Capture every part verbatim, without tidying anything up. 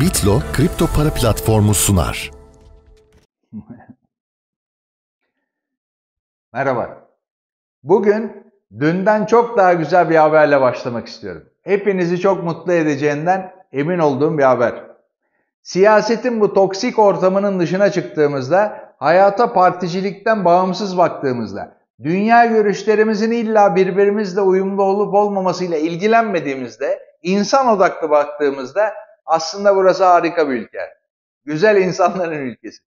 Bitlo kripto para platformu sunar. Merhaba. Bugün dünden çok daha güzel bir haberle başlamak istiyorum. Hepinizi çok mutlu edeceğinden emin olduğum bir haber. Siyasetin bu toksik ortamının dışına çıktığımızda, hayata particilikten bağımsız baktığımızda, dünya görüşlerimizin illa birbirimizle uyumlu olup olmamasıyla ilgilenmediğimizde, insan odaklı baktığımızda aslında burası harika bir ülke. Güzel insanların ülkesi.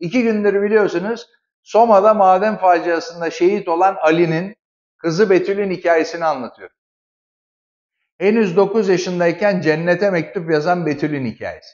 İki gündür biliyorsunuz Soma'da maden faciasında şehit olan Ali'nin, kızı Betül'ün hikayesini anlatıyor. Henüz dokuz yaşındayken cennete mektup yazan Betül'ün hikayesi.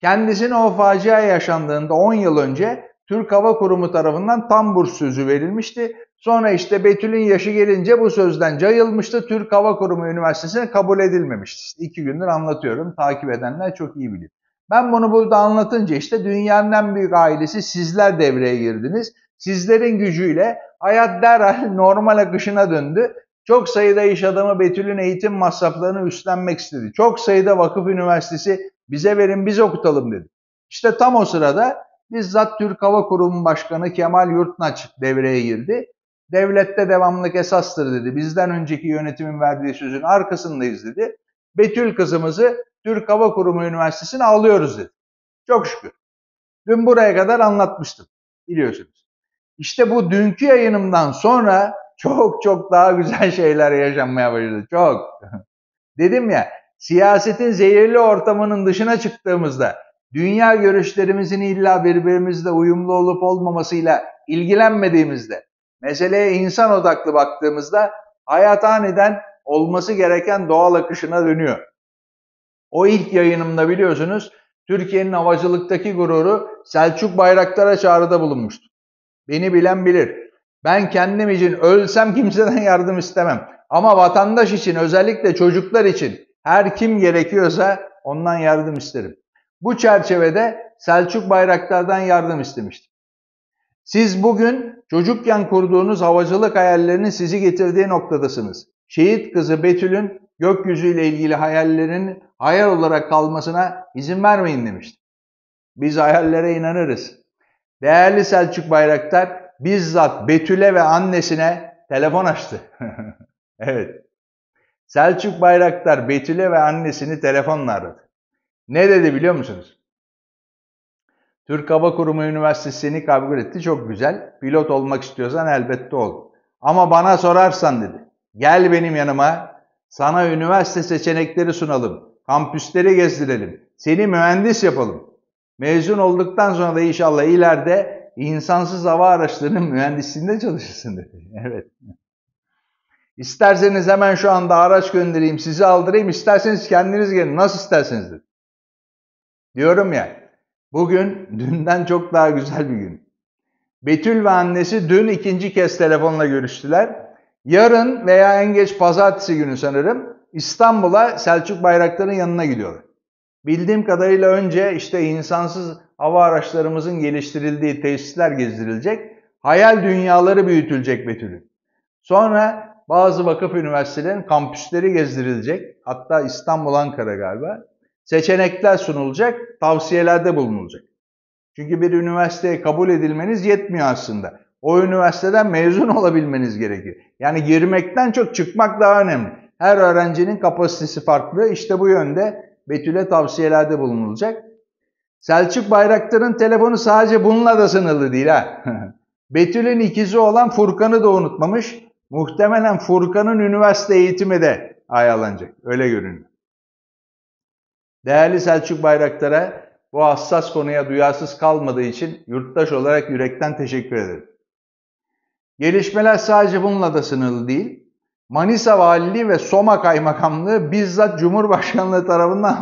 Kendisine o facia yaşandığında on yıl önce Türk Hava Kurumu tarafından tam burs sözü verilmişti. Sonra işte Betül'ün yaşı gelince bu sözden cayılmıştı. Türk Hava Kurumu Üniversitesi'ne kabul edilmemişti. İşte iki gündür anlatıyorum. Takip edenler çok iyi bilir. Ben bunu burada anlatınca işte dünyanın en büyük ailesi sizler devreye girdiniz. Sizlerin gücüyle hayat derhal normal akışına döndü. Çok sayıda iş adamı Betül'ün eğitim masraflarını üstlenmek istedi. Çok sayıda vakıf üniversitesi bize verin biz okutalım dedi. İşte tam o sırada bizzat Türk Hava Kurumu Başkanı Kemal Yurtnaç devreye girdi. Devlette devamlılık esastır dedi. Bizden önceki yönetimin verdiği sözün arkasındayız dedi. Betül kızımızı Türk Hava Kurumu Üniversitesi'ne alıyoruz dedi. Çok şükür. Dün buraya kadar anlatmıştım. Biliyorsunuz. İşte bu dünkü yayınımdan sonra çok çok daha güzel şeyler yaşanmaya başladı. Çok. Dedim ya, siyasetin zehirli ortamının dışına çıktığımızda, dünya görüşlerimizin illa birbirimizle uyumlu olup olmamasıyla ilgilenmediğimizde, meseleye insan odaklı baktığımızda hayat aniden olması gereken doğal akışına dönüyor. O ilk yayınımda biliyorsunuz Türkiye'nin havacılıktaki gururu Selçuk Bayraktar'a çağrıda bulunmuştu. Beni bilen bilir. Ben kendim için ölsem kimseden yardım istemem. Ama vatandaş için, özellikle çocuklar için her kim gerekiyorsa ondan yardım isterim. Bu çerçevede Selçuk Bayraktar'dan yardım istemiştim. Siz bugün çocukken kurduğunuz havacılık hayallerinin sizi getirdiği noktadasınız. Şehit kızı Betül'ün gökyüzüyle ilgili hayallerinin hayal olarak kalmasına izin vermeyin demiştim. Biz hayallere inanırız. Değerli Selçuk Bayraktar bizzat Betül'e ve annesine telefon açtı. Evet. Selçuk Bayraktar Betül'e ve annesini telefonla aradı. Ne dedi biliyor musunuz? Türk Hava Kurumu Üniversitesi'ni kabul etti. Çok güzel. Pilot olmak istiyorsan elbette ol. Ama bana sorarsan dedi. Gel benim yanıma. Sana üniversite seçenekleri sunalım. Kampüsleri gezdirelim. Seni mühendis yapalım. Mezun olduktan sonra da inşallah ileride insansız hava araçlarının mühendisliğinde çalışırsın dedi. Evet. İsterseniz hemen şu anda araç göndereyim, sizi aldırayım. İsterseniz kendiniz gelin. Nasıl isterseniz dedi. Diyorum ya, bugün dünden çok daha güzel bir gün. Betül ve annesi dün ikinci kez telefonla görüştüler. Yarın veya en geç pazartesi günü sanırım İstanbul'a Selçuk Bayraktar'ın yanına gidiyorlar. Bildiğim kadarıyla önce işte insansız hava araçlarımızın geliştirildiği tesisler gezdirilecek. Hayal dünyaları büyütülecek Betül'ün. Sonra bazı vakıf üniversitelerin kampüsleri gezdirilecek. Hatta İstanbul, Ankara galiba. Seçenekler sunulacak, tavsiyelerde bulunulacak. Çünkü bir üniversiteye kabul edilmeniz yetmiyor aslında. O üniversiteden mezun olabilmeniz gerekiyor. Yani girmekten çok çıkmak daha önemli. Her öğrencinin kapasitesi farklı. İşte bu yönde Betül'e tavsiyelerde bulunulacak. Selçuk Bayraktar'ın telefonu sadece bununla da sınırlı değil ha. Betül'ün ikizi olan Furkan'ı da unutmamış. Muhtemelen Furkan'ın üniversite eğitimi de ayarlanacak. Öyle görünüyor. Değerli Selçuk Bayraktar'a bu hassas konuya duyarsız kalmadığı için yurttaş olarak yürekten teşekkür ederim. Gelişmeler sadece bununla da sınırlı değil. Manisa Valiliği ve Soma Kaymakamlığı bizzat Cumhurbaşkanlığı tarafından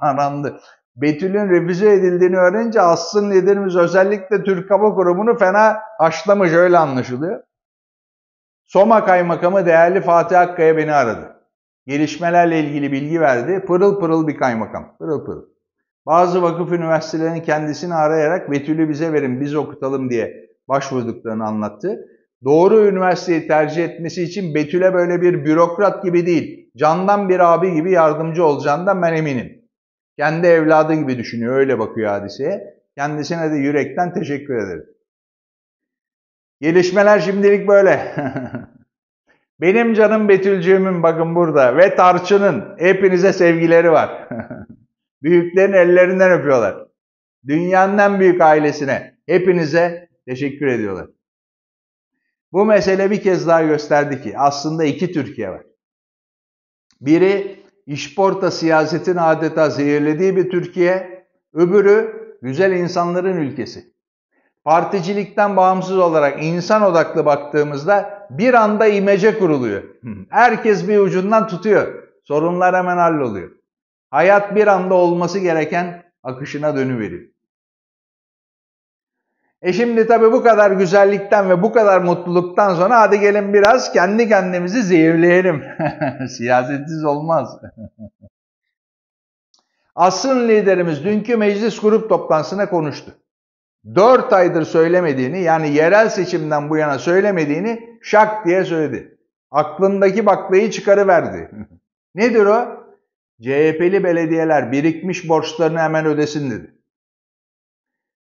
arandı. Betül'ün refüze edildiğini öğrenince aslında liderimiz özellikle Türk Hava Kurumu'nu fena haşlamış, öyle anlaşılıyor. Soma Kaymakamı değerli Fatih Akkaya beni aradı. Gelişmelerle ilgili bilgi verdi. Pırıl pırıl bir kaymakam. Pırıl pırıl. Bazı vakıf üniversitelerinin kendisini arayarak Betül'ü bize verin, biz okutalım diye başvurduklarını anlattı. Doğru üniversiteyi tercih etmesi için Betül'e böyle bir bürokrat gibi değil, candan bir abi gibi yardımcı olacağından ben eminim. Kendi evladı gibi düşünüyor, öyle bakıyor hadiseye. Kendisine de yürekten teşekkür ederim. Gelişmeler şimdilik böyle. Benim canım Betülcüğümün bakın burada ve Tarçın'ın hepinize sevgileri var. Büyüklerin ellerinden öpüyorlar. Dünyanın en büyük ailesine hepinize teşekkür ediyorlar. Bu mesele bir kez daha gösterdi ki aslında iki Türkiye var. Biri işporta siyasetin adeta zehirlediği bir Türkiye, öbürü güzel insanların ülkesi. Particilikten bağımsız olarak insan odaklı baktığımızda bir anda imece kuruluyor. Herkes bir ucundan tutuyor. Sorunlar hemen halloluyor. Hayat bir anda olması gereken akışına dönüveriyor. E şimdi tabii bu kadar güzellikten ve bu kadar mutluluktan sonra hadi gelin biraz kendi kendimizi zehirleyelim. Siyasetsiz olmaz. Asıl liderimiz dünkü meclis grup toplantısına konuştu. Dört aydır söylemediğini, yani yerel seçimden bu yana söylemediğini şak diye söyledi. Aklındaki baklayı çıkarıverdi. Nedir o? C H P'li belediyeler birikmiş borçlarını hemen ödesin dedi.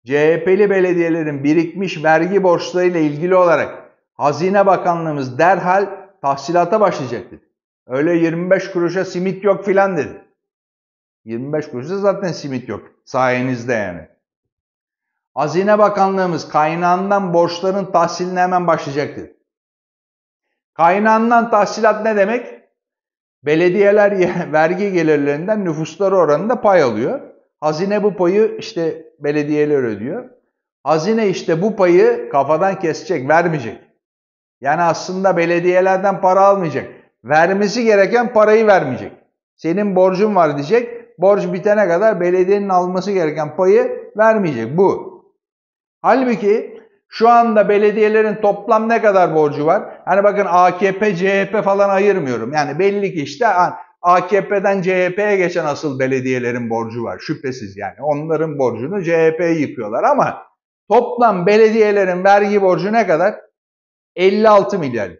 C H P'li belediyelerin birikmiş vergi borçlarıyla ilgili olarak Hazine Bakanlığımız derhal tahsilata başlayacak dedi. Öyle yirmi beş kuruşa simit yok filan dedi. yirmi beş kuruşa zaten simit yok sayenizde yani. Hazine Bakanlığımız kaynağından borçların tahsiline hemen başlayacak dedi. Kaynağından tahsilat ne demek? Belediyeler vergi gelirlerinden nüfusları oranında pay alıyor. Hazine bu payı işte belediyeler ödüyor. Hazine işte bu payı kafadan kesecek, vermeyecek. Yani aslında belediyelerden para almayacak. Vermesi gereken parayı vermeyecek. Senin borcun var diyecek. Borç bitene kadar belediyenin alması gereken payı vermeyecek. Bu. Halbuki şu anda belediyelerin toplam ne kadar borcu var? Hani bakın A K P, C H P falan ayırmıyorum. Yani belli ki işte A K P'den C H P'ye geçen asıl belediyelerin borcu var. Şüphesiz yani. Onların borcunu C H P'ye yıkıyorlar ama toplam belediyelerin vergi borcu ne kadar? elli altı milyar.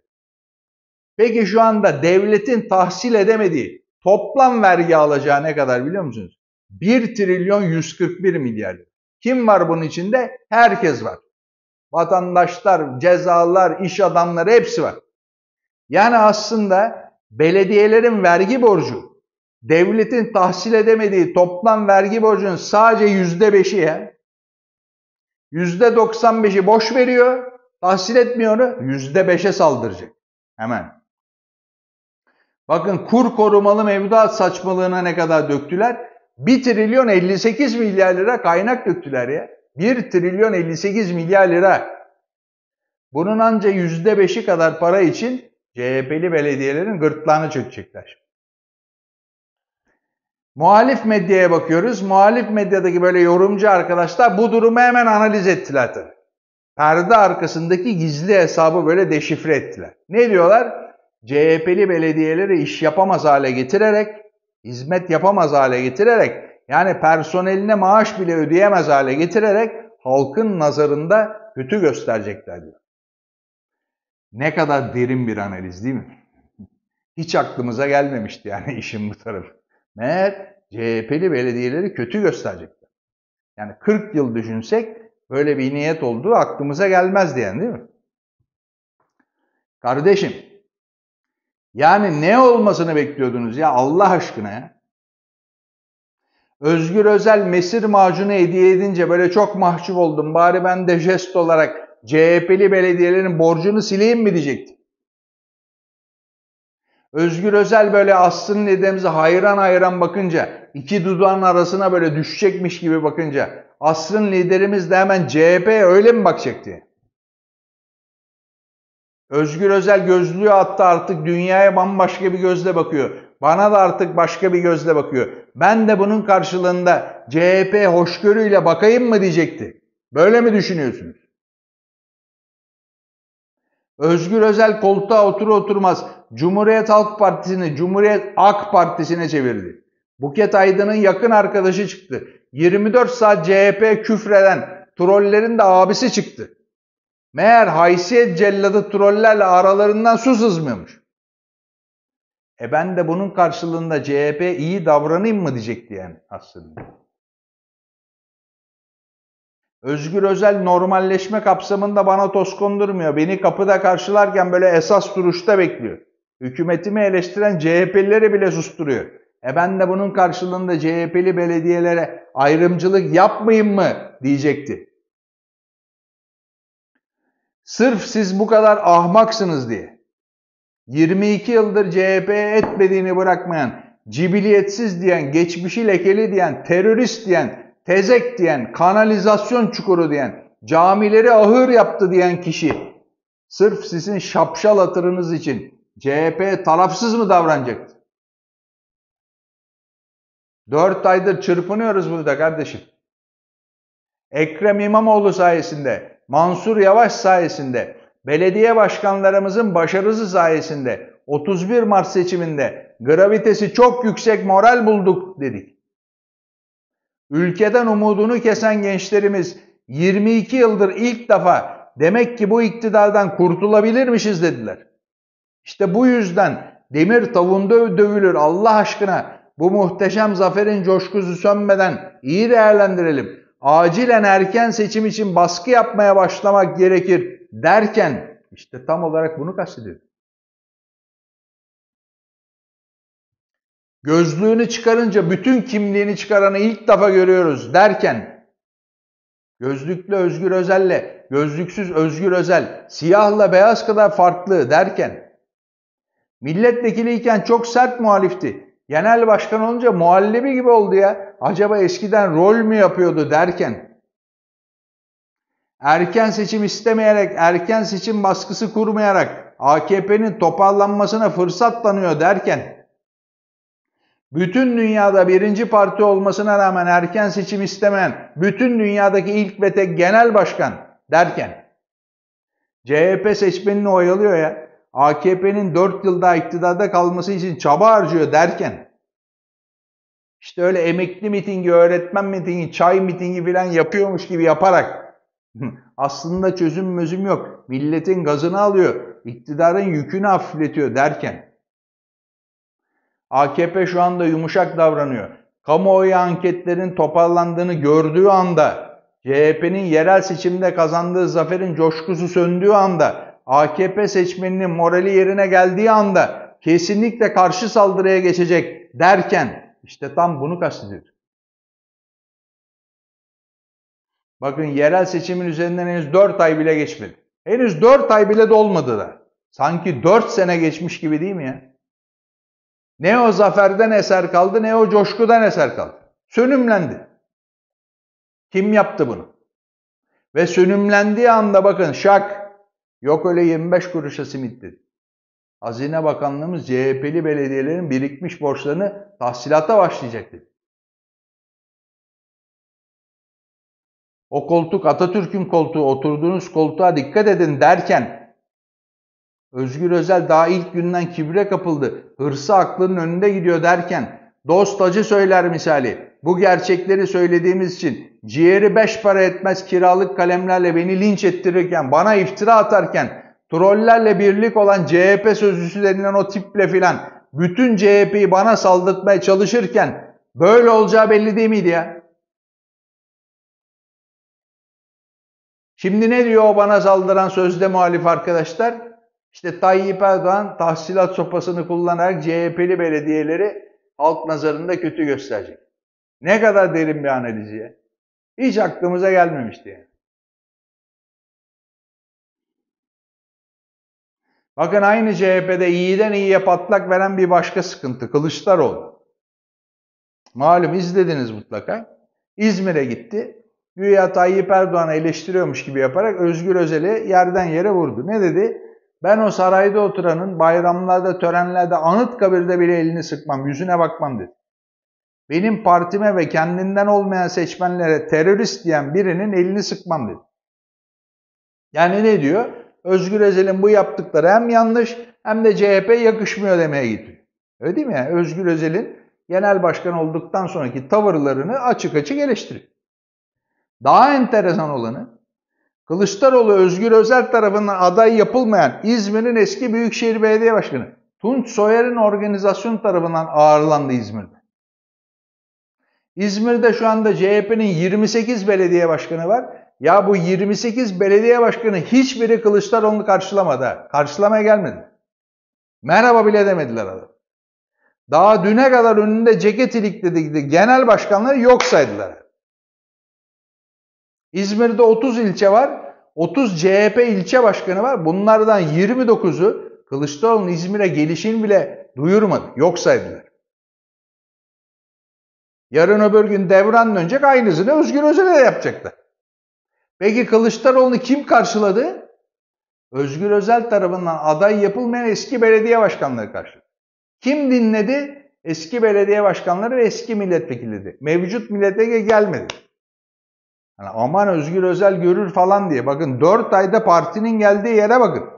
Peki şu anda devletin tahsil edemediği toplam vergi alacağı ne kadar biliyor musunuz? bir trilyon yüz kırk bir milyar. Kim var bunun içinde? Herkes var. Vatandaşlar, cezalar, iş adamları hepsi var. Yani aslında belediyelerin vergi borcu, devletin tahsil edemediği toplam vergi borcunun sadece yüzde beşi ya. Yüzde doksan beşi boş veriyor, tahsil etmiyor, yüzde beşe saldıracak. Hemen. Bakın kur korumalı mevduat saçmalığına ne kadar döktüler? bir trilyon elli sekiz milyar lira kaynak döktüler ya. bir trilyon elli sekiz milyar lira. Bunun anca yüzde beşi kadar para için C H P'li belediyelerin gırtlağını çökecekler. Muhalif medyaya bakıyoruz. Muhalif medyadaki böyle yorumcu arkadaşlar bu durumu hemen analiz ettiler tabii. Perde arkasındaki gizli hesabı böyle deşifre ettiler. Ne diyorlar? C H P'li belediyeleri iş yapamaz hale getirerek, hizmet yapamaz hale getirerek, yani personeline maaş bile ödeyemez hale getirerek halkın nazarında kötü gösterecekler diyor. Ne kadar derin bir analiz değil mi? Hiç aklımıza gelmemişti yani işin bu tarafı. Meğer C H P'li belediyeleri kötü gösterecekler. Yani kırk yıl düşünsek böyle bir niyet olduğu aklımıza gelmez diyen değil mi? Kardeşim, yani ne olmasını bekliyordunuz ya Allah aşkına ya? Özgür Özel mesir macunu hediye edince böyle çok mahcup oldum. Bari ben de jest olarak C H P'li belediyelerin borcunu sileyim mi diyecektim. Özgür Özel böyle aslında dedemize hayran hayran bakınca, iki dudağın arasına böyle düşecekmiş gibi bakınca asrın liderimiz de hemen C H P'ye öyle mi bakacaktı? Özgür Özel gözlüğü attı, artık dünyaya bambaşka bir gözle bakıyor. Bana da artık başka bir gözle bakıyor. Ben de bunun karşılığında C H P hoşgörüyle bakayım mı diyecekti. Böyle mi düşünüyorsunuz? Özgür Özel koltuğa otur oturmaz Cumhuriyet Halk Partisi'ni Cumhuriyet A K Partisi'ne çevirdi. Buket Aydın'ın yakın arkadaşı çıktı. yirmi dört saat C H P küfreden trollerin de abisi çıktı. Meğer haysiyet celladı trollerle aralarından su sızmıyormuş. E ben de bunun karşılığında C H P iyi davranayım mı diyecek diyen aslında. Özgür Özel normalleşme kapsamında bana toz kondurmuyor. Beni kapıda karşılarken böyle esas duruşta bekliyor. Hükümetimi eleştiren C H P'lileri bile susturuyor. E ben de bunun karşılığında C H P'li belediyelere ayrımcılık yapmayayım mı diyecekti. Sırf siz bu kadar ahmaksınız diye yirmi iki yıldır C H P'ye etmediğini bırakmayan, cibiliyetsiz diyen, geçmişi lekeli diyen, terörist diyen, tezek diyen, kanalizasyon çukuru diyen, camileri ahır yaptı diyen kişi sırf sizin şapşal hatırınız için C H P tarafsız mı davranacaktı? Dört aydır çırpınıyoruz burada kardeşim. Ekrem İmamoğlu sayesinde, Mansur Yavaş sayesinde, belediye başkanlarımızın başarısı sayesinde otuz bir Mart seçiminde gravitesi çok yüksek moral bulduk dedik. Ülkeden umudunu kesen gençlerimiz yirmi iki yıldır ilk defa demek ki bu iktidardan kurtulabilirmişiz dediler. İşte bu yüzden demir tavuğunda dövülür Allah aşkına. Bu muhteşem zaferin coşkusu sönmeden iyi değerlendirelim. Acilen erken seçim için baskı yapmaya başlamak gerekir derken işte tam olarak bunu kastediyor. Gözlüğünü çıkarınca bütün kimliğini çıkaranı ilk defa görüyoruz derken gözlüklü Özgür Özel'le gözlüksüz Özgür Özel, siyahla beyaz kadar farklı derken milletvekiliyken çok sert muhalifti. Genel başkan olunca muhallebi gibi oldu ya. Acaba eskiden rol mü yapıyordu derken erken seçim istemeyerek, erken seçim baskısı kurmayarak A K P'nin toparlanmasına fırsat tanıyor derken bütün dünyada birinci parti olmasına rağmen erken seçim istemeyen bütün dünyadaki ilk ve tek genel başkan derken C H P seçmenini oyalıyor ya. A K P'nin dört yıl daha iktidarda kalması için çaba harcıyor derken işte öyle emekli mitingi, öğretmen mitingi, çay mitingi filan yapıyormuş gibi yaparak aslında çözüm mözüm yok. Milletin gazını alıyor, iktidarın yükünü hafifletiyor derken A K P şu anda yumuşak davranıyor. Kamuoyu anketlerin toparlandığını gördüğü anda, C H P'nin yerel seçimde kazandığı zaferin coşkusu söndüğü anda, A K P seçmeninin morali yerine geldiği anda kesinlikle karşı saldırıya geçecek derken işte tam bunu kastediyor. Bakın yerel seçimin üzerinden henüz dört ay bile geçmedi. Henüz dört ay bile dolmadı da. Sanki dört sene geçmiş gibi değil mi ya? Ne o zaferden eser kaldı, ne o coşkudan eser kaldı. Sönümlendi. Kim yaptı bunu? Ve sönümlendiği anda bakın şak. Yok öyle yirmi beş kuruşa simit dedi. Hazine Bakanlığımız C H P'li belediyelerin birikmiş borçlarını tahsilata başlayacak dedi. O koltuk Atatürk'ün koltuğu, oturduğunuz koltuğa dikkat edin derken Özgür Özel daha ilk günden kibre kapıldı, hırsı aklının önünde gidiyor derken dost acı söyler misali. Bu gerçekleri söylediğimiz için ciğeri beş para etmez kiralık kalemlerle beni linç ettirirken, bana iftira atarken, trollerle birlik olan C H P sözcüsü denilen o tiple filan bütün C H P'yi bana saldırtmaya çalışırken böyle olacağı belli değil miydi ya? Şimdi ne diyor o bana saldıran sözde muhalif arkadaşlar? İşte Tayyip Erdoğan tahsilat sopasını kullanarak C H P'li belediyeleri halk nazarında kötü gösterecek. Ne kadar derin bir analiz ya. Hiç aklımıza gelmemişti yani. Bakın aynı C H P'de iyiden iyiye patlak veren bir başka sıkıntı Kılıçdaroğlu. Malum izlediniz mutlaka. İzmir'e gitti. Güya Tayyip Erdoğan'ı eleştiriyormuş gibi yaparak Özgür Özel'i yerden yere vurdu. Ne dedi? Ben o sarayda oturanın bayramlarda, törenlerde, Anıtkabir'de bile elini sıkmam, yüzüne bakmam dedi. Benim partime ve kendinden olmayan seçmenlere terörist diyen birinin elini sıkmam dedi. Yani ne diyor? Özgür Özel'in bu yaptıkları hem yanlış hem de C H P yakışmıyor demeye gidiyor. Öyle değil mi? Yani Özgür Özel'in genel başkan olduktan sonraki tavırlarını açık açık eleştiriyor. Daha enteresan olanı Kılıçdaroğlu Özgür Özel tarafından aday yapılmayan İzmir'in eski Büyükşehir Belediye Başkanı. Tunç Soyer'in organizasyon tarafından ağırlandı İzmir'de. İzmir'de şu anda C H P'nin yirmi sekiz belediye başkanı var. Ya bu yirmi sekiz belediye başkanı hiçbiri Kılıçdaroğlu'nu karşılamadı. Karşılamaya gelmedi. Merhaba bile demediler adam. Daha düne kadar önünde ceket ilikledikleri genel başkanları yok saydılar. İzmir'de otuz ilçe var. otuz C H P ilçe başkanı var. Bunlardan yirmi dokuzu Kılıçdaroğlu'nun İzmir'e gelişini bile duyurmadı. Yok saydılar. Yarın öbür gün devran dönecek, aynısını Özgür Özel'e de yapacaklar. Peki Kılıçdaroğlu'nu kim karşıladı? Özgür Özel tarafından aday yapılmayan eski belediye başkanları karşıladı. Kim dinledi? Eski belediye başkanları ve eski milletvekilleri. Mevcut milletvekili gelmedi. Yani aman Özgür Özel görür falan diye. Bakın dört ayda partinin geldiği yere bakın.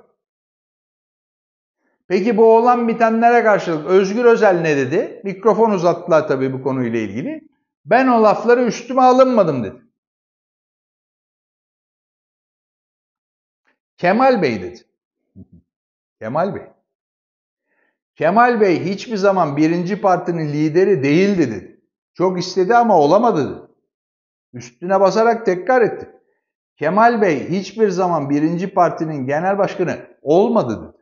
Peki bu olan bitenlere karşılık Özgür Özel ne dedi? Mikrofon uzattılar tabii bu konuyla ilgili. Ben o lafları üstüme alınmadım dedi. Kemal Bey dedi. Kemal Bey. Kemal Bey hiçbir zaman birinci partinin lideri değildi dedi. Çok istedi ama olamadı dedi. Üstüne basarak tekrar etti. Kemal Bey hiçbir zaman birinci partinin genel başkanı olmadı dedi.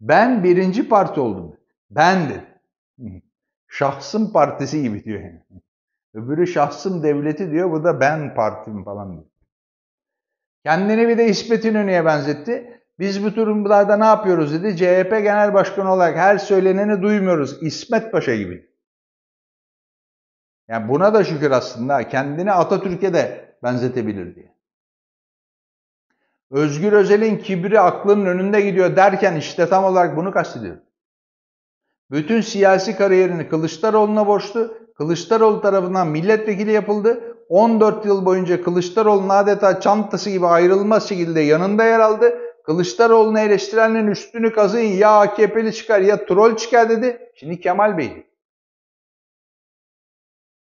Ben birinci parti oldum dedi. Ben dedi. Şahsım partisi gibi diyor yani. Öbürü şahsım devleti diyor, bu da ben partim falan diyor. Kendini bir de İsmet İnönü'ye benzetti. Biz bu durumlarda ne yapıyoruz dedi. C H P Genel Başkanı olarak her söyleneni duymuyoruz. İsmet Paşa gibi. Yani buna da şükür aslında. Kendini Atatürk'e de benzetebilir diye. Özgür Özel'in kibri aklının önünde gidiyor derken işte tam olarak bunu kastediyor. Bütün siyasi kariyerini Kılıçdaroğlu'na borçlu. Kılıçdaroğlu tarafından milletvekili yapıldı. on dört yıl boyunca Kılıçdaroğlu'nun adeta çantası gibi ayrılmaz şekilde yanında yer aldı. Kılıçdaroğlu'nu eleştirenlerin üstünü kazıyın, ya A K P'li çıkar ya troll çıkar dedi. Şimdi Kemal Bey diyor.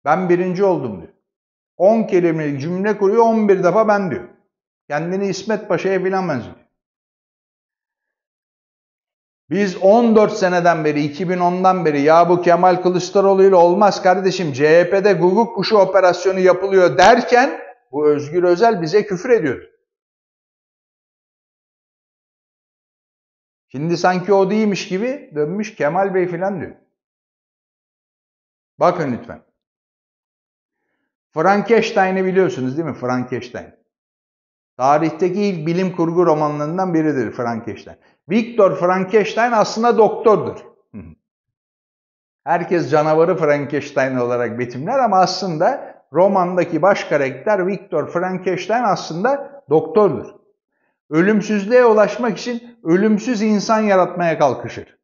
Ben birinci oldum diyor. on kelimelik cümle kuruyor, on bir defa ben diyor. Kendini İsmet Paşa'ya filan benziyor. Biz on dört seneden beri, iki bin ondan beri ya bu Kemal Kılıçdaroğlu ile olmaz kardeşim, C H P'de guguk kuşu operasyonu yapılıyor derken bu Özgür Özel bize küfür ediyordu. Şimdi sanki o değilmiş gibi dönmüş Kemal Bey filan diyor. Bakın lütfen. Frankenstein'i biliyorsunuz değil mi? Frankenstein. Tarihteki ilk bilim kurgu romanlarından biridir Frankenstein. Victor Frankenstein aslında doktordur. Herkes canavarı Frankenstein olarak betimler ama aslında romandaki baş karakter Victor Frankenstein aslında doktordur. Ölümsüzlüğe ulaşmak için ölümsüz insan yaratmaya kalkışır.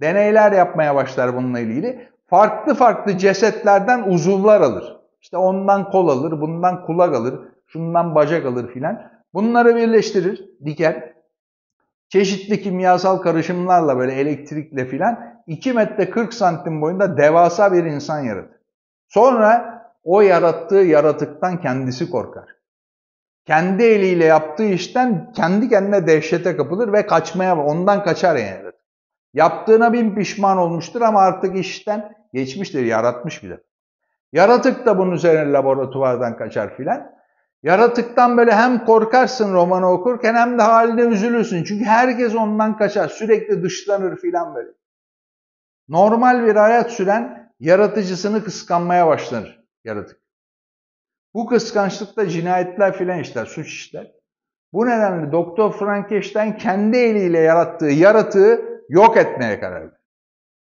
Deneyler yapmaya başlar bununla ilgili. Farklı farklı cesetlerden uzuvlar alır. İşte ondan kol alır, bundan kulak alır, şundan bacak alır filan. Bunları birleştirir, diker. Çeşitli kimyasal karışımlarla böyle elektrikle filan iki metre kırk santim boyunda devasa bir insan yaratır. Sonra o yarattığı yaratıktan kendisi korkar. Kendi eliyle yaptığı işten kendi kendine dehşete kapılır ve kaçmaya, ondan kaçar yani. Yaptığına bin pişman olmuştur ama artık işten geçmiştir, yaratmış bile. Yaratık da bunun üzerine laboratuvardan kaçar filan. Yaratıktan böyle hem korkarsın romanı okurken hem de haline üzülürsün. Çünkü herkes ondan kaçar. Sürekli dışlanır filan böyle. Normal bir hayat süren yaratıcısını kıskanmaya başlanır yaratık. Bu kıskançlıkta cinayetler filan işler, suç işler. Bu nedenle Doktor Frankenstein kendi eliyle yarattığı yaratığı yok etmeye karar verir.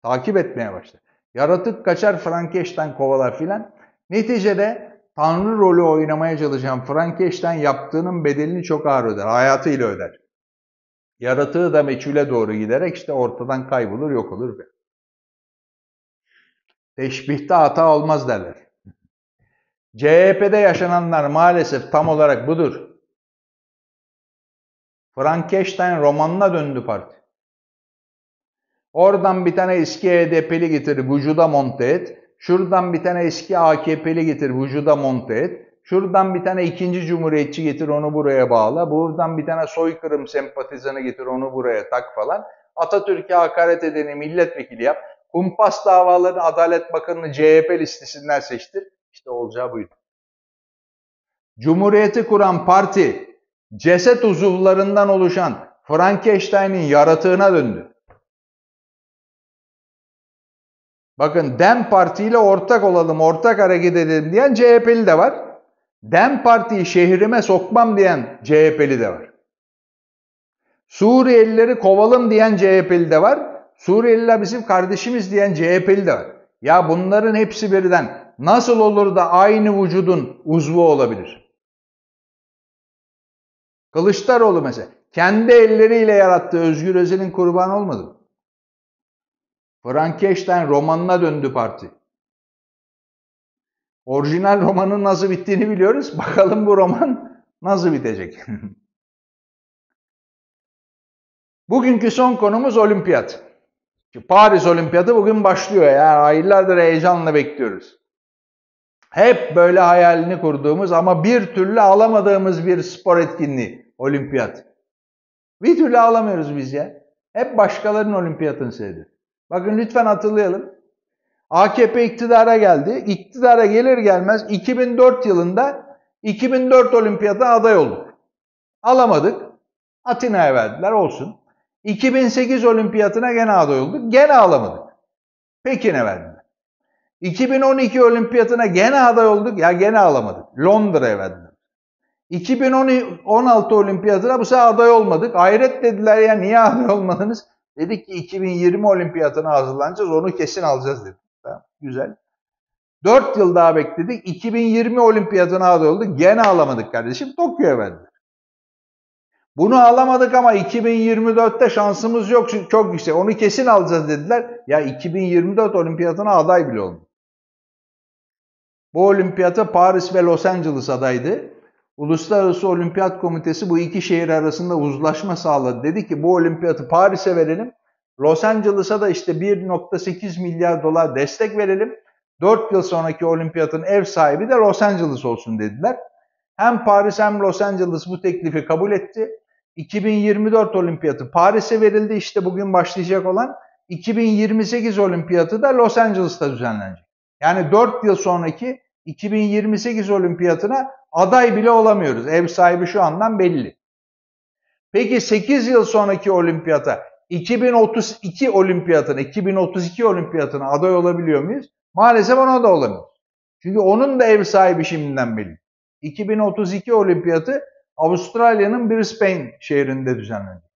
Takip etmeye başlar. Yaratık kaçar, Frankenstein kovalar filan. Neticede Tanrı rolü oynamaya çalışan Frankenstein yaptığının bedelini çok ağır öder. Hayatıyla öder. Yaratığı da meçhule doğru giderek işte ortadan kaybolur, yok olur. Teşbihte hata olmaz derler. C H P'de yaşananlar maalesef tam olarak budur. Frankenstein romanına döndü parti. Oradan bir tane eski H D P'li getir, vücuda monte et. Şuradan bir tane eski A K P'li getir, vücuda monte et. Şuradan bir tane ikinci cumhuriyetçi getir, onu buraya bağla. Buradan bir tane soykırım sempatizanı getir, onu buraya tak falan. Atatürk'e hakaret edeni milletvekili yap. Kumpas davalarını Adalet Bakanı'nı C H P listesinden seçtir. İşte olacağı buydu. Cumhuriyeti kuran parti ceset uzuvlarından oluşan Frankenstein'in yaratığına döndü. Bakın DEM Parti ile ortak olalım, ortak hareket edelim diyen C H P'li de var. DEM Parti'yi şehrime sokmam diyen C H P'li de var. Suriyelileri kovalım diyen C H P'li de var. Suriyeliler bizim kardeşimiz diyen C H P'li de var. Ya bunların hepsi birden nasıl olur da aynı vücudun uzvu olabilir? Kılıçdaroğlu mesela kendi elleriyle yarattığı Özgür Özel'in kurbanı olmadı mı? Frankenstein romanına döndü parti. Orijinal romanın nasıl bittiğini biliyoruz. Bakalım bu roman nasıl bitecek? Bugünkü son konumuz olimpiyat. Paris Olimpiyatı bugün başlıyor. Yani aylardır heyecanla bekliyoruz. Hep böyle hayalini kurduğumuz ama bir türlü alamadığımız bir spor etkinliği olimpiyat. Bir türlü alamıyoruz biz ya. Hep başkalarının olimpiyatını seyrediyoruz. Bakın lütfen hatırlayalım. A K P iktidara geldi. İktidara gelir gelmez iki bin dört yılında iki bin dört olimpiyata aday olduk. Alamadık. Atina'ya verdiler olsun. iki bin sekiz olimpiyatına gene aday olduk. Gene alamadık. Pekin'e verdiler. iki bin on iki olimpiyatına gene aday olduk. Ya gene alamadık. Londra'ya verdiler. iki bin on altı olimpiyatına bu sefer aday olmadık. Hayret dediler ya niye aday olmadınız? Dedik ki iki bin yirmi olimpiyatına hazırlanacağız. Onu kesin alacağız dedik. Tamam, güzel. dört yıl daha bekledik. iki bin yirmi olimpiyatına aday olduk. Gene alamadık kardeşim. Tokyo'ya verdiler. Bunu alamadık ama iki bin yirmi dörtte şansımız yok çünkü çok yüksek. Onu kesin alacağız dediler. Ya iki bin yirmi dört olimpiyatına aday bile oldu. Bu olimpiyata Paris ve Los Angeles adaydı. Uluslararası Olimpiyat Komitesi bu iki şehir arasında uzlaşma sağladı. Dedi ki bu olimpiyatı Paris'e verelim. Los Angeles'a da işte bir nokta sekiz milyar dolar destek verelim. dört yıl sonraki olimpiyatın ev sahibi de Los Angeles olsun dediler. Hem Paris hem Los Angeles bu teklifi kabul etti. iki bin yirmi dört olimpiyatı Paris'e verildi. İşte bugün başlayacak olan iki bin yirmi sekiz olimpiyatı da Los Angeles'ta düzenlenecek. Yani dört yıl sonraki iki bin yirmi sekiz olimpiyatına aday bile olamıyoruz. Ev sahibi şu andan belli. Peki sekiz yıl sonraki olimpiyata iki bin otuz iki olimpiyatına iki bin otuz iki olimpiyatına aday olabiliyor muyuz? Maalesef ona da olamıyoruz. Çünkü onun da ev sahibi şimdiden belli. iki bin otuz iki olimpiyatı Avustralya'nın Brisbane şehrinde düzenlenecek.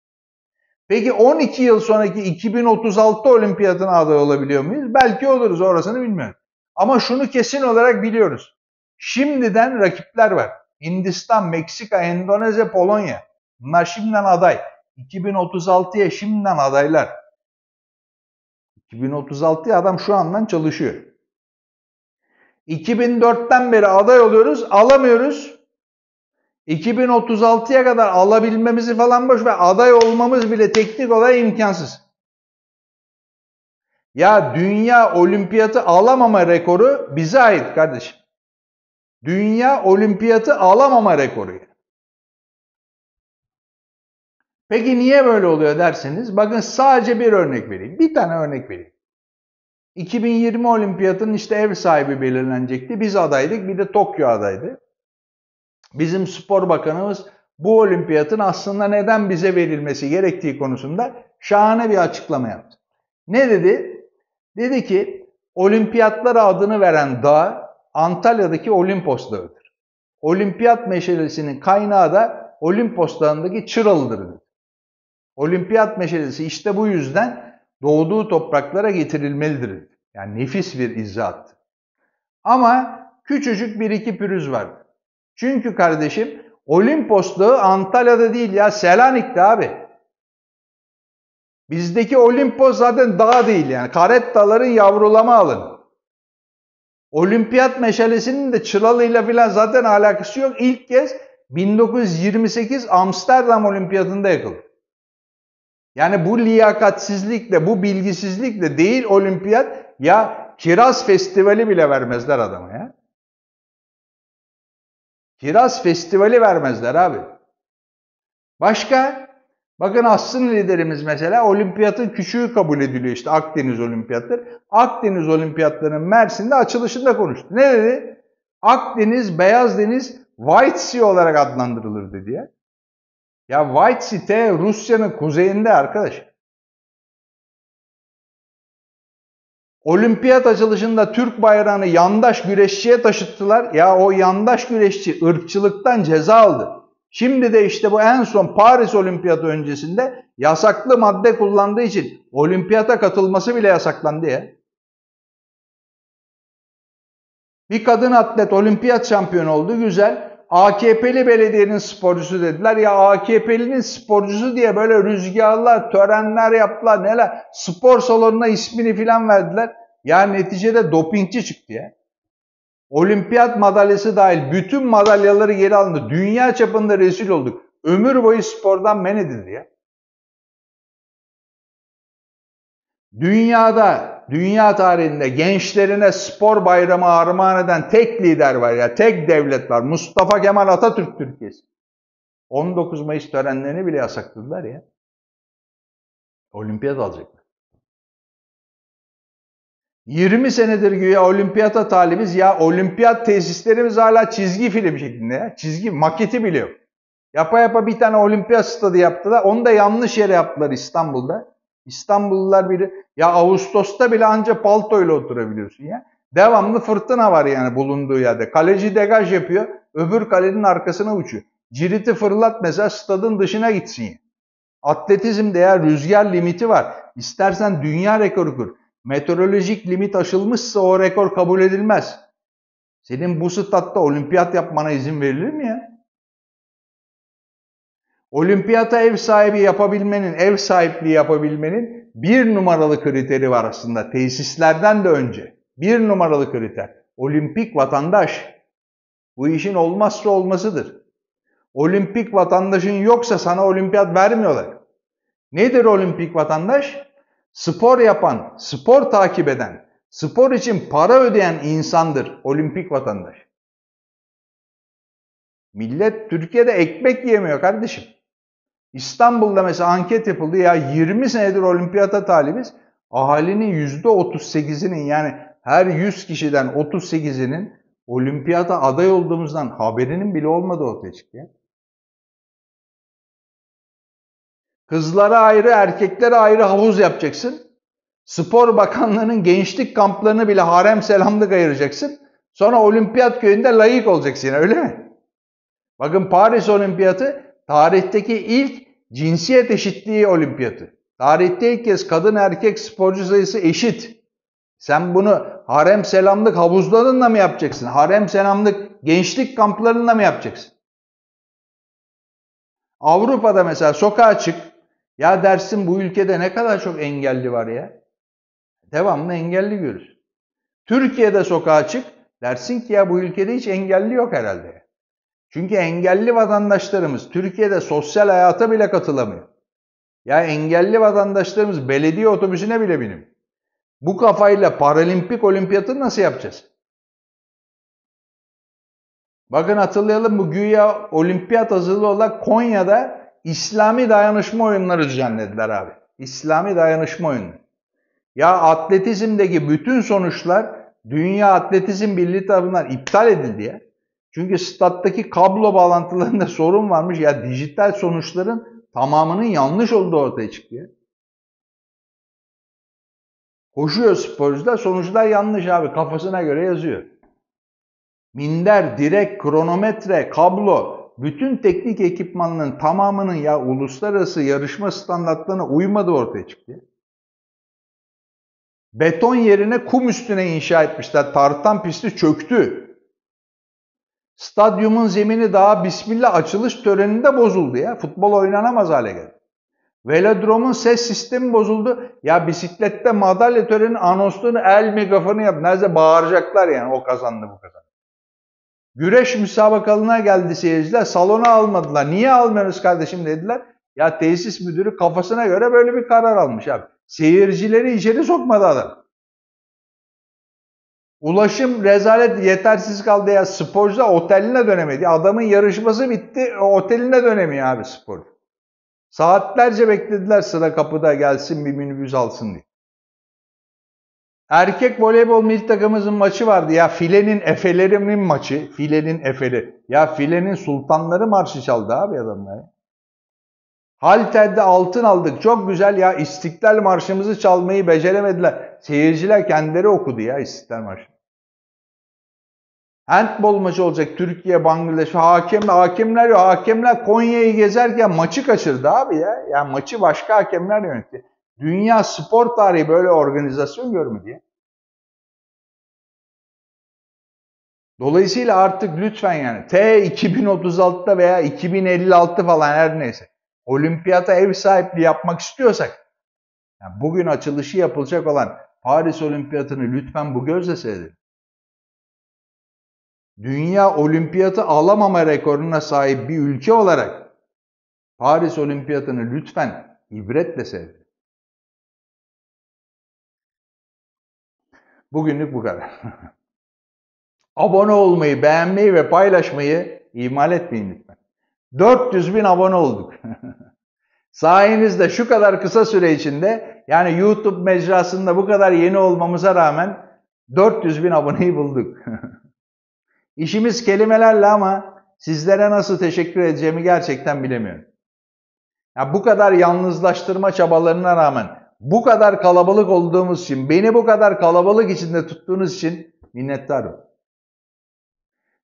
Peki on iki yıl sonraki iki bin otuz altı olimpiyatına aday olabiliyor muyuz? Belki oluruz, orasını bilmiyorum. Ama şunu kesin olarak biliyoruz. Şimdiden rakipler var. Hindistan, Meksika, Endonezya, Polonya. Bunlar şimdiden aday. iki bin otuz altıya şimdiden adaylar. iki bin otuz altıya adam şu andan çalışıyor. iki bin dörtten beri aday oluyoruz, alamıyoruz. iki bin otuz altıya kadar alabilmemizi falan boş ve aday olmamız bile teknik olarak imkansız. Ya dünya olimpiyatı alamama rekoru bize ait kardeşim. Dünya olimpiyatı alamama rekoru. Peki niye böyle oluyor derseniz, bakın sadece bir örnek vereyim. Bir tane örnek vereyim. iki bin yirmi olimpiyatının işte ev sahibi belirlenecekti. Biz adaydık, bir de Tokyo adaydı. Bizim spor bakanımız bu olimpiyatın aslında neden bize verilmesi gerektiği konusunda şahane bir açıklama yaptı. Ne dedi? Dedi ki olimpiyatlara adını veren dağ Antalya'daki Olimpos dağıdır. Olimpiyat meşalesinin kaynağı da Olimpos dağındaki Çıralı'dır dedi. Olimpiyat meşalesi işte bu yüzden doğduğu topraklara getirilmelidir. Yani nefis bir izahattı. Ama küçücük bir iki pürüz vardı. Çünkü kardeşim Olimpos Dağı Antalya'da değil ya, Selanik'te abi. Bizdeki Olimpos zaten dağ değil yani. Karettaların yavrulama alanı. Olimpiyat meşalesinin de Çıralı'yla filan zaten alakası yok. İlk kez bin dokuz yüz yirmi sekiz Amsterdam Olimpiyatı'nda yakıldı. Yani bu liyakatsizlikle, bu bilgisizlikle değil olimpiyat, ya kiraz festivali bile vermezler adama ya. Kiraz festivali vermezler abi. Başka Bakın Aslı'nın liderimiz mesela olimpiyatın küçüğü kabul ediliyor işte Akdeniz Olimpiyatları. Akdeniz Olimpiyatlarının Mersin'de açılışında konuştu. Ne dedi? Akdeniz, Beyaz Deniz, White Sea olarak adlandırılır dedi ya. Ya White Sea Rusya'nın kuzeyinde arkadaş. Olimpiyat açılışında Türk bayrağını yandaş güreşçiye taşıttılar. Ya o yandaş güreşçi ırkçılıktan ceza aldı. Şimdi de işte bu en son Paris Olimpiyatı öncesinde yasaklı madde kullandığı için olimpiyata katılması bile yasaklandı ya. Bir kadın atlet olimpiyat şampiyonu oldu, güzel. A K P'li belediyenin sporcusu dediler. Ya A K P'linin sporcusu diye böyle rüzgarlar, törenler yaptılar, neler. Spor salonuna ismini filan verdiler. Ya neticede dopingçi çıktı ya. Olimpiyat madalyası dahil bütün madalyaları geri alındı. Dünya çapında rezil olduk. Ömür boyu spordan men edildi ya. Dünyada, dünya tarihinde gençlerine spor bayramı armağan eden tek lider var ya, tek devlet var. Mustafa Kemal Atatürk Türkiye'si. on dokuz Mayıs törenlerini bile yasakladılar ya. Olimpiyat alacaklar. yirmi senedir güya olimpiyata talibiz ya, olimpiyat tesislerimiz hala çizgi film şeklinde ya. Çizgi, maketi bile yok. Yapa yapa bir tane olimpiyat stadı yaptılar. Onu da yanlış yere yaptılar İstanbul'da. İstanbullular biri ya Ağustos'ta bile anca paltoyla oturabiliyorsun ya. Devamlı fırtına var yani bulunduğu yerde. Kaleci degaj yapıyor, öbür kalenin arkasına uçuyor. Ciriti fırlat mesela stadın dışına gitsin ya. Atletizmde ya rüzgar limiti var. İstersen dünya rekoru kur. Meteorolojik limit aşılmışsa o rekor kabul edilmez. Senin bu statta olimpiyat yapmana izin verilir mi ya? Olimpiyata ev sahibi yapabilmenin, ev sahipliği yapabilmenin bir numaralı kriteri var aslında. Tesislerden de önce. Bir numaralı kriter. Olimpik vatandaş. Bu işin olmazsa olmasıdır. Olimpik vatandaşın yoksa sana olimpiyat vermiyorlar. Nedir olimpik vatandaş? Spor yapan, spor takip eden, spor için para ödeyen insandır olimpik vatandaş. Millet Türkiye'de ekmek yiyemiyor kardeşim. İstanbul'da mesela anket yapıldı ya yirmi senedir olimpiyata talibiz. Ahalinin yüzde otuz sekizinin yani her yüz kişiden otuz sekizinin olimpiyata aday olduğumuzdan haberinin bile olmadığı ortaya çıktı. Kızlara ayrı, erkeklere ayrı havuz yapacaksın. Spor Bakanlığı'nın gençlik kamplarını bile harem selamlık ayıracaksın. Sonra olimpiyat köyünde layık olacaksın öyle mi? Bakın Paris Olimpiyatı tarihteki ilk cinsiyet eşitliği olimpiyatı. Tarihte ilk kez kadın erkek sporcu sayısı eşit. Sen bunu harem selamlık havuzlarınla mı yapacaksın? Harem selamlık gençlik kamplarınla mı yapacaksın? Avrupa'da mesela sokağa çık. Ya dersin bu ülkede ne kadar çok engelli var ya. Devamlı engelli görürsün. Türkiye'de sokağa çık. Dersin ki ya bu ülkede hiç engelli yok herhalde. Çünkü engelli vatandaşlarımız Türkiye'de sosyal hayata bile katılamıyor. Ya engelli vatandaşlarımız belediye otobüsüne bile binemiyor. Bu kafayla paralimpik olimpiyatı nasıl yapacağız? Bakın hatırlayalım bu güya olimpiyat hazırlığı olarak Konya'da İslami dayanışma oyunları düzenlediler abi. İslami dayanışma oyunları. Ya atletizmdeki bütün sonuçlar Dünya Atletizm Birliği tarafından iptal edildi ya. Çünkü stat'taki kablo bağlantılarında sorun varmış. Ya dijital sonuçların tamamının yanlış olduğu ortaya çıkıyor. Koşuyor sporcular, sonuçlar yanlış abi. Kafasına göre yazıyor. Minder, direk, kronometre, kablo, bütün teknik ekipmanların tamamının ya uluslararası yarışma standartlarına uymadığı ortaya çıktı. Beton yerine kum üstüne inşa etmişler. Tartan pisti çöktü. Stadyumun zemini daha bismillah açılış töreninde bozuldu ya. Futbol oynanamaz hale geldi. Velodromun ses sistemi bozuldu. Ya bisiklette madalya töreninin anonsunu el megafonu yap. Neredeyse bağıracaklar yani o kazandı bu kazandı. Güreş müsabakalına geldi seyirciler. Salona almadılar. Niye almıyoruz kardeşim dediler. Ya tesis müdürü kafasına göre böyle bir karar almış abi. Seyircileri içeri sokmadı adam. Ulaşım rezalet yetersiz kaldı ya sporcu da oteline dönemedi. Adamın yarışması bitti oteline dönemiyor abi spor. Saatlerce beklediler sıra kapıda, gelsin bir minibüs alsın diye. Erkek voleybol milli takımımızın maçı vardı. Ya filenin efelerinin maçı. Filenin efeleri. Ya filenin sultanları marşı çaldı abi adamlar. Halter'de altın aldık. Çok güzel ya, İstiklal Marşımızı çalmayı beceremediler. Seyirciler kendileri okudu ya İstiklal Marşı. Handbol maçı olacak Türkiye Bangladeş. Hakem, hakemler yok. Hakemler Konya'yı gezerken maçı kaçırdı abi ya. Ya yani maçı başka hakemler yönetti. Dünya spor tarihi böyle organizasyon görmedi ya. Dolayısıyla artık lütfen yani T iki bin otuz altıda veya iki bin elli altı falan her neyse olimpiyata ev sahipliği yapmak istiyorsak yani bugün açılışı yapılacak olan Paris Olimpiyatı'nı lütfen bu gözle seyredin. Dünya olimpiyatı alamama rekoruna sahip bir ülke olarak Paris Olimpiyatı'nı lütfen ibretle seyredin. Bugünlük bu kadar. Abone olmayı, beğenmeyi ve paylaşmayı ihmal etmeyin lütfen. dört yüz bin abone olduk. Sayenizde şu kadar kısa süre içinde yani YouTube mecrasında bu kadar yeni olmamıza rağmen dört yüz bin aboneyi bulduk. İşimiz kelimelerle ama sizlere nasıl teşekkür edeceğimi gerçekten bilemiyorum. Ya bu kadar yalnızlaştırma çabalarına rağmen bu kadar kalabalık olduğumuz için, beni bu kadar kalabalık içinde tuttuğunuz için minnettarım.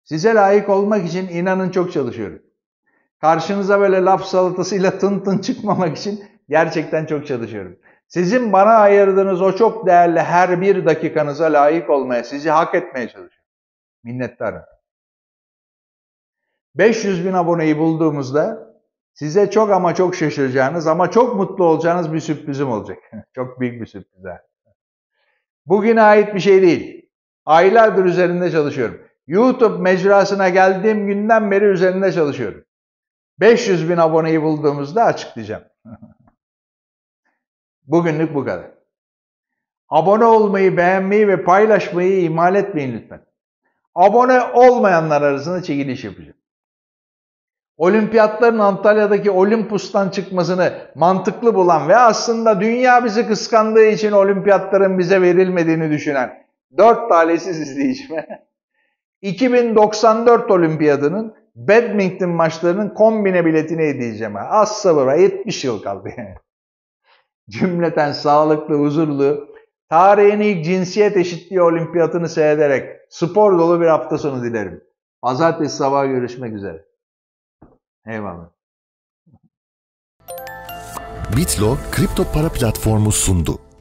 Size layık olmak için inanın çok çalışıyorum. Karşınıza böyle laf salatasıyla tın tın çıkmamak için gerçekten çok çalışıyorum. Sizin bana ayırdığınız o çok değerli her bir dakikanıza layık olmaya, sizi hak etmeye çalışıyorum. Minnettarım. beş yüz bin aboneyi bulduğumuzda size çok ama çok şaşıracağınız ama çok mutlu olacağınız bir sürprizim olacak. Çok büyük bir sürpriz. Bugüne ait bir şey değil. Aylardır üzerinde çalışıyorum. YouTube mecrasına geldiğim günden beri üzerinde çalışıyorum. beş yüz bin aboneyi bulduğumuzda açıklayacağım. Bugünlük bu kadar. Abone olmayı, beğenmeyi ve paylaşmayı ihmal etmeyin lütfen. Abone olmayanlar arasında çekiliş yapacağım. Olimpiyatların Antalya'daki Olimpos'tan çıkmasını mantıklı bulan ve aslında dünya bizi kıskandığı için olimpiyatların bize verilmediğini düşünen dört talihsiz izleyicime iki bin doksan dört Olimpiyatının badminton maçlarının kombine biletini hediyeceğim. Az sabıra yetmiş yıl kaldı yani. Cümleten sağlıklı, huzurlu, tarihin ilk cinsiyet eşitliği olimpiyatını seyrederek spor dolu bir hafta sonu dilerim. Pazartesi sabahı görüşmek üzere. Eyvallah. Bitlo kripto para platformu sundu.